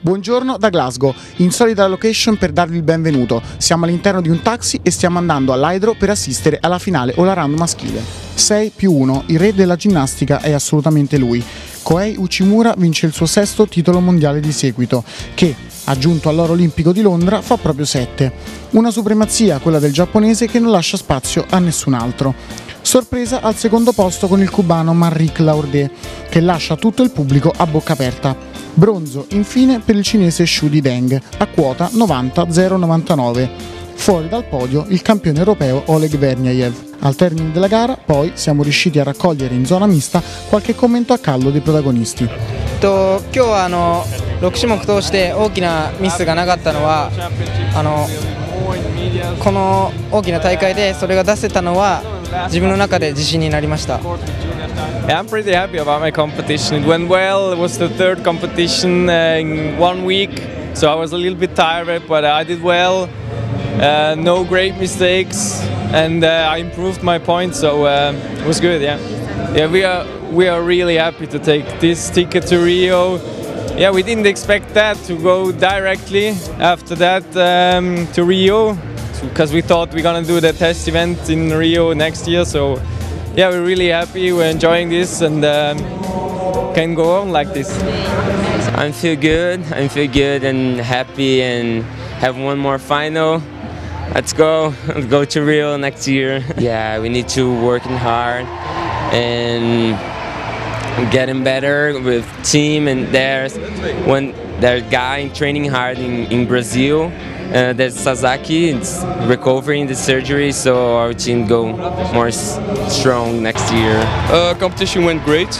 Buongiorno da Glasgow, insolita location per darvi il benvenuto. Siamo all'interno di un taxi e stiamo andando all'Hydro per assistere alla finale all around maschile. 6+1, il re della ginnastica è assolutamente lui. Kohei Uchimura vince il suo 6° titolo mondiale di seguito, che, aggiunto all'oro olimpico di Londra, fa proprio 7. Una supremazia, quella del giapponese, che non lascia spazio a nessun altro. Sorpresa al 2° posto con il cubano Manrique Larduet, che lascia tutto il pubblico a bocca aperta. Bronzo, infine, per il cinese Shudi Deng, a quota 90,099. Fuori dal podio il campione europeo Oleg Verniaev. Al termine della gara, poi, siamo riusciti a raccogliere in zona mista qualche commento a caldo dei protagonisti. Oggi ha 6種目通して大きなミスがなかったのは、この大きな大会でそれが出せたのは自分の中で自信になりました。 I'm pretty happy about my competition. It went well. It was the 3rd competition in 1 week, so I was a little bit tired, but I did well. No great mistakes, and I improved my points, so it was good. Yeah, we are really happy to take this ticket to Rio. Yeah, we didn't expect that to go directly after that to Rio, because we thought we're gonna do the test event in Rio next year. So yeah, we're really happy. We're enjoying this, and can go on like this. I feel good. I feel good and happy, and have one more final. Let's go. Let's go to Rio next year. Yeah, we need to work hard and getting better with team. And there's guy training hard in Brazil. There's Sasaki. It's recovering the surgery, so our team go more strong next year. Competition went great.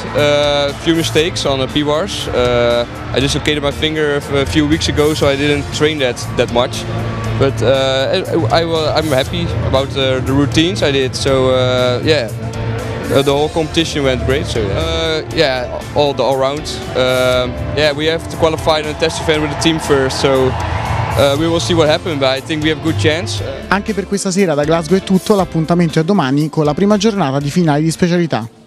Few mistakes on P-bars. I dislocated my finger a few weeks ago, so I didn't train that much. But I'm happy about the routines I did, so yeah, the whole competition went great, so yeah, all rounds. Yeah, we have to qualify in a test event with the team first, so we will see what happens, but I think we have good chance. Anche per questa sera da Glasgow è tutto, l'appuntamento è domani con la prima giornata di finale di specialità.